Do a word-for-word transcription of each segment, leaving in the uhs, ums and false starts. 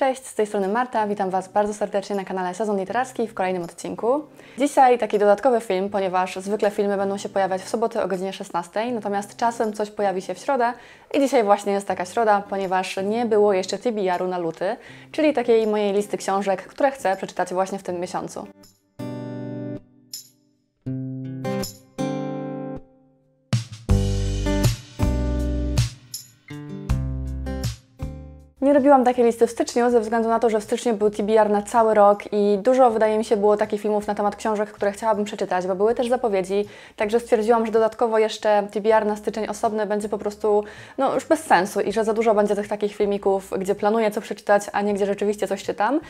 Cześć, z tej strony Marta, witam Was bardzo serdecznie na kanale Sezon Literacki w kolejnym odcinku. Dzisiaj taki dodatkowy film, ponieważ zwykle filmy będą się pojawiać w soboty o godzinie szesnastej, natomiast czasem coś pojawi się w środę i dzisiaj właśnie jest taka środa, ponieważ nie było jeszcze T B R-u na luty, czyli takiej mojej listy książek, które chcę przeczytać właśnie w tym miesiącu. Nie robiłam takiej listy w styczniu, ze względu na to, że w styczniu był T B R na cały rok i dużo, wydaje mi się, było takich filmów na temat książek, które chciałabym przeczytać, bo były też zapowiedzi, także stwierdziłam, że dodatkowo jeszcze T B R na styczeń osobny będzie po prostu no, już bez sensu i że za dużo będzie tych takich filmików, gdzie planuję co przeczytać, a nie gdzie rzeczywiście coś czytam,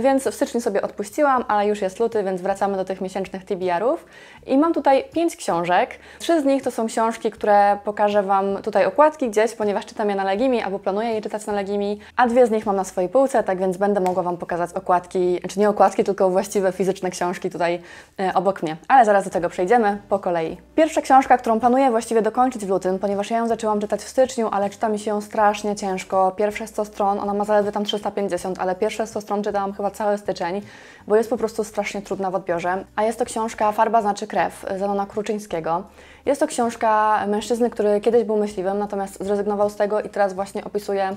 więc w styczniu sobie odpuściłam, ale już jest luty, więc wracamy do tych miesięcznych T B R-ów i mam tutaj pięć książek. Trzy z nich to są książki, które pokażę Wam tutaj okładki gdzieś, ponieważ czytam je na Legimi albo planuję je czytać na Legimi, a dwie z nich mam na swojej półce, tak więc będę mogła Wam pokazać okładki, czy nie okładki, tylko właściwe fizyczne książki tutaj y, obok mnie. Ale zaraz do tego przejdziemy po kolei. Pierwsza książka, którą planuję właściwie dokończyć w lutym, ponieważ ja ją zaczęłam czytać w styczniu, ale czyta mi się ją strasznie ciężko. Pierwsze sto stron, ona ma zaledwie tam trzysta pięćdziesiąt, ale pierwsze sto stron czytałam chyba cały styczeń, bo jest po prostu strasznie trudna w odbiorze. A jest to książka Farba znaczy krew, Zenona Kruczyńskiego. Jest to książka mężczyzny, który kiedyś był myśliwym, natomiast zrezygnował z tego i teraz właśnie opisuje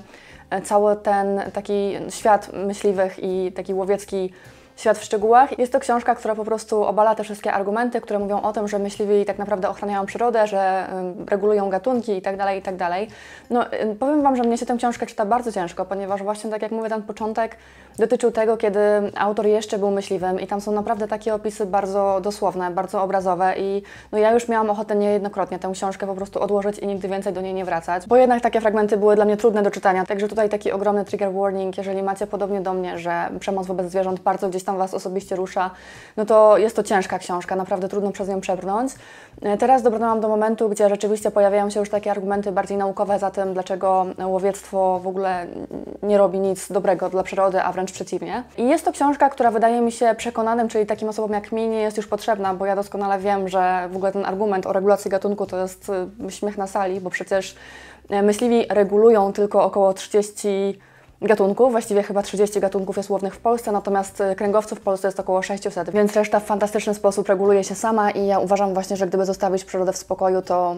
cały ten taki świat myśliwych i taki łowiecki świat w szczegółach. Jest to książka, która po prostu obala te wszystkie argumenty, które mówią o tym, że myśliwi tak naprawdę ochraniają przyrodę, że regulują gatunki i tak dalej, i tak dalej. No, powiem Wam, że mnie się tę książkę czyta bardzo ciężko, ponieważ właśnie, tak jak mówię, ten początek dotyczył tego, kiedy autor jeszcze był myśliwym i tam są naprawdę takie opisy bardzo dosłowne, bardzo obrazowe i no, ja już miałam ochotę niejednokrotnie tę książkę po prostu odłożyć i nigdy więcej do niej nie wracać, bo jednak takie fragmenty były dla mnie trudne do czytania, także tutaj taki ogromny trigger warning, jeżeli macie podobnie do mnie, że przemoc wobec zwierząt bardzo gdzieś tam Was osobiście rusza, no to jest to ciężka książka, naprawdę trudno przez nią przebrnąć. Teraz dobrnęłam do momentu, gdzie rzeczywiście pojawiają się już takie argumenty bardziej naukowe za tym, dlaczego łowiectwo w ogóle nie robi nic dobrego dla przyrody, a wręcz przeciwnie. I jest to książka, która wydaje mi się przekonanym, czyli takim osobom jak mi, nie jest już potrzebna, bo ja doskonale wiem, że w ogóle ten argument o regulacji gatunku to jest śmiech na sali, bo przecież myśliwi regulują tylko około trzydzieści gatunków, właściwie chyba trzydzieści gatunków jest łownych w Polsce, natomiast kręgowców w Polsce jest około sześćset, więc reszta w fantastyczny sposób reguluje się sama i ja uważam właśnie, że gdyby zostawić przyrodę w spokoju, to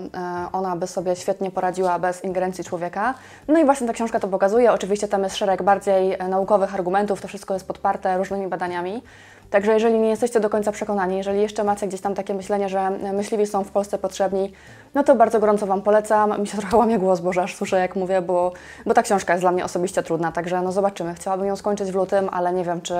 ona by sobie świetnie poradziła bez ingerencji człowieka. No i właśnie ta książka to pokazuje, oczywiście tam jest szereg bardziej naukowych argumentów, to wszystko jest podparte różnymi badaniami. Także jeżeli nie jesteście do końca przekonani, jeżeli jeszcze macie gdzieś tam takie myślenie, że myśliwi są w Polsce potrzebni, no to bardzo gorąco Wam polecam. Mi się trochę łamie głos, bo aż słyszę jak mówię, bo, bo ta książka jest dla mnie osobiście trudna, także no zobaczymy. Chciałabym ją skończyć w lutym, ale nie wiem, czy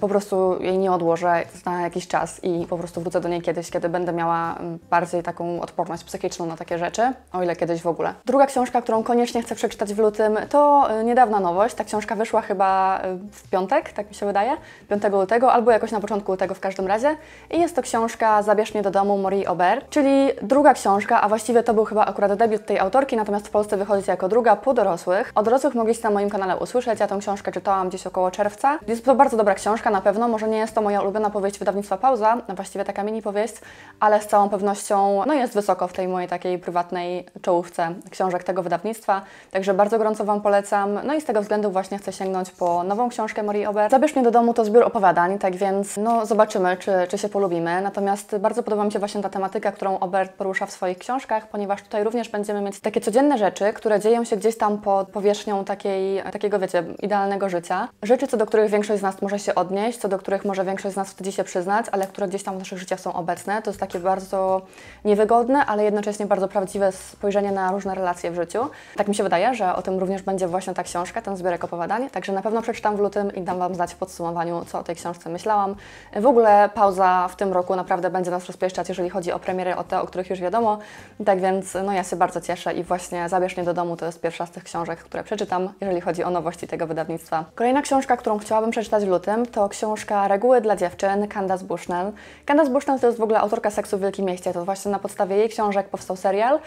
po prostu jej nie odłożę na jakiś czas i po prostu wrócę do niej kiedyś, kiedy będę miała bardziej taką odporność psychiczną na takie rzeczy, o ile kiedyś w ogóle. Druga książka, którą koniecznie chcę przeczytać w lutym, to niedawna nowość. Ta książka wyszła chyba w piątek, tak mi się wydaje, piątego lutego, albo jakoś na początku tego w każdym razie. I jest to książka Zabierz mnie do domu Marie Aubert, czyli druga książka, a właściwie to był chyba akurat debiut tej autorki, natomiast w Polsce wychodzi jako druga po dorosłych. O dorosłych mogliście na moim kanale usłyszeć, ja tę książkę czytałam gdzieś około czerwca. Jest to bardzo dobra książka, na pewno. Może nie jest to moja ulubiona powieść wydawnictwa Pauza, właściwie taka mini powieść, ale z całą pewnością no, jest wysoko w tej mojej takiej prywatnej czołówce książek tego wydawnictwa, także bardzo gorąco Wam polecam. No i z tego względu właśnie chcę sięgnąć po nową książkę Marie Aubert. Zabierz mnie do domu to zbiór opowiadań, tak więc no, zobaczymy, czy, czy się polubimy. Natomiast bardzo podoba mi się właśnie ta tematyka, którą Aubert porusza w swoich książkach, ponieważ tutaj również będziemy mieć takie codzienne rzeczy, które dzieją się gdzieś tam pod powierzchnią takiej, takiego, wiecie, idealnego życia. Rzeczy, co do których większość z nas może się odnieść, co do których może większość z nas wtedy się przyznać, ale które gdzieś tam w naszych życiach są obecne. To jest takie bardzo niewygodne, ale jednocześnie bardzo prawdziwe spojrzenie na różne relacje w życiu. Tak mi się wydaje, że o tym również będzie właśnie ta książka, ten zbiorek opowiadań. Także na pewno przeczytam w lutym i dam Wam znać w podsumowaniu, co o tej książce myślałam. W ogóle Pauza w tym roku naprawdę będzie nas rozpieszczać, jeżeli chodzi o premiery, o te, o których już wiadomo. Tak więc no, ja się bardzo cieszę i właśnie Zabierz mnie do domu to jest pierwsza z tych książek, które przeczytam, jeżeli chodzi o nowości tego wydawnictwa. Kolejna książka, którą chciałabym przeczytać w lutym, to książka Reguły dla dziewczyn Candace Bushnell. Candace Bushnell to jest w ogóle autorka Seksu w Wielkim Mieście. To właśnie na podstawie jej książek powstał serial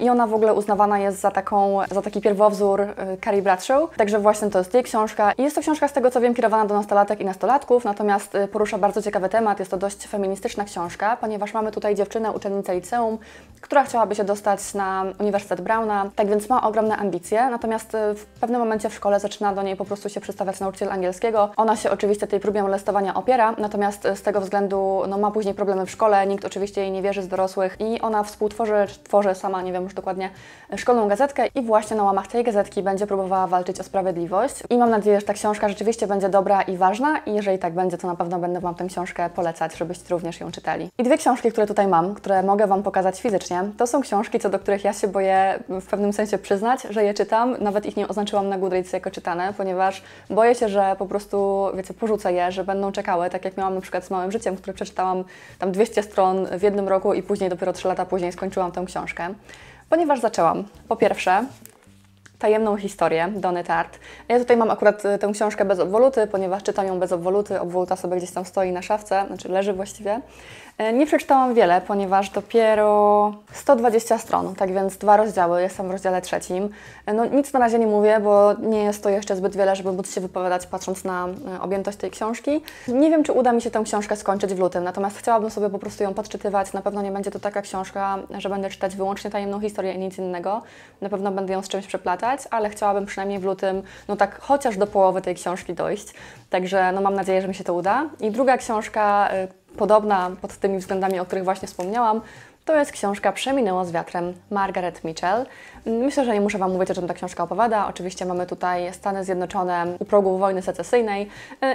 i ona w ogóle uznawana jest za, taką, za taki pierwowzór Carrie Bradshaw. Także właśnie to jest jej książka. Jest to książka, z tego co wiem, kierowana do nastolatek i nastolatków, natomiast Natomiast porusza bardzo ciekawy temat, jest to dość feministyczna książka, ponieważ mamy tutaj dziewczynę, uczennicę liceum, która chciałaby się dostać na Uniwersytet Browna, tak więc ma ogromne ambicje, natomiast w pewnym momencie w szkole zaczyna do niej po prostu się przystawiać nauczyciel angielskiego. Ona się oczywiście tej próbie molestowania opiera, natomiast z tego względu no, ma później problemy w szkole, nikt oczywiście jej nie wierzy z dorosłych i ona współtworzy, tworzy sama, nie wiem już dokładnie, szkolną gazetkę i właśnie na łamach tej gazetki będzie próbowała walczyć o sprawiedliwość. I mam nadzieję, że ta książka rzeczywiście będzie dobra i ważna i jeżeli tak będzie, to na pewno będę Wam tę książkę polecać, żebyście również ją czytali. I dwie książki, które tutaj mam, które mogę Wam pokazać fizycznie, to są książki, co do których ja się boję w pewnym sensie przyznać, że je czytam, nawet ich nie oznaczyłam na Goodreads jako czytane, ponieważ boję się, że po prostu, wiecie, porzucę je, że będą czekały, tak jak miałam na przykład z Małym Życiem, które przeczytałam tam dwieście stron w jednym roku i później dopiero trzy lata później skończyłam tę książkę. Ponieważ zaczęłam, po pierwsze, Tajemną historię Donny Tartt. Ja tutaj mam akurat tę książkę bez obwoluty, ponieważ czytam ją bez obwoluty, obwoluta sobie gdzieś tam stoi na szafce, znaczy leży właściwie. Nie przeczytałam wiele, ponieważ dopiero sto dwadzieścia stron, tak więc dwa rozdziały, jestem w rozdziale trzecim. No nic na razie nie mówię, bo nie jest to jeszcze zbyt wiele, żeby móc się wypowiadać patrząc na objętość tej książki. Nie wiem, czy uda mi się tę książkę skończyć w lutym, natomiast chciałabym sobie po prostu ją podczytywać. Na pewno nie będzie to taka książka, że będę czytać wyłącznie Tajemną historię i nic innego. Na pewno będę ją z czymś przeplatać, ale chciałabym przynajmniej w lutym, no tak chociaż do połowy tej książki dojść. Także no mam nadzieję, że mi się to uda. I druga książka, podobna pod tymi względami, o których właśnie wspomniałam, to jest książka Przeminęło z wiatrem Margaret Mitchell. Myślę, że nie muszę Wam mówić, o czym ta książka opowiada. Oczywiście mamy tutaj Stany Zjednoczone u progu wojny secesyjnej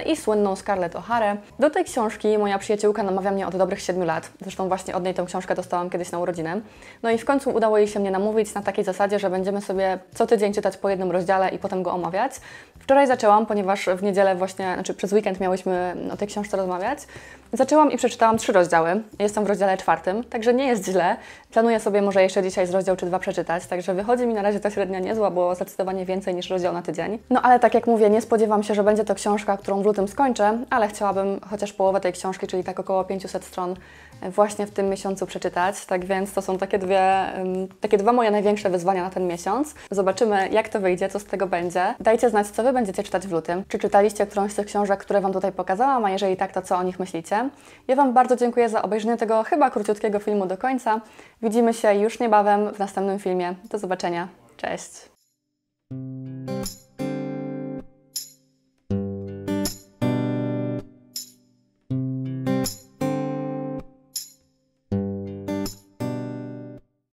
i słynną Scarlett O'Hare. Do tej książki moja przyjaciółka namawia mnie od dobrych siedmiu lat. Zresztą właśnie od niej tę książkę dostałam kiedyś na urodziny. No i w końcu udało jej się mnie namówić na takiej zasadzie, że będziemy sobie co tydzień czytać po jednym rozdziale i potem go omawiać. Wczoraj zaczęłam, ponieważ w niedzielę właśnie, znaczy przez weekend miałyśmy o tej książce rozmawiać. Zaczęłam i przeczytałam trzy rozdziały. Jestem w rozdziale czwartym, także nie jest źle. Planuję sobie może jeszcze dzisiaj z rozdział czy dwa przeczytać, także wychodzi mi na razie ta średnia niezła, bo zdecydowanie więcej niż rozdział na tydzień. No ale tak jak mówię, nie spodziewam się, że będzie to książka, którą w lutym skończę, ale chciałabym chociaż połowę tej książki, czyli tak około pięćset stron właśnie w tym miesiącu przeczytać, tak więc to są takie dwie, takie dwa moje największe wyzwania na ten miesiąc. Zobaczymy, jak to wyjdzie, co z tego będzie. Dajcie znać, co Wy będziecie czytać w lutym. Czy czytaliście którąś z tych książek, które Wam tutaj pokazałam, a jeżeli tak, to co o nich myślicie? Ja Wam bardzo dziękuję za obejrzenie tego chyba króciutkiego filmu do końca. Widzimy się już niebawem w następnym filmie. Do zobaczenia. Cześć!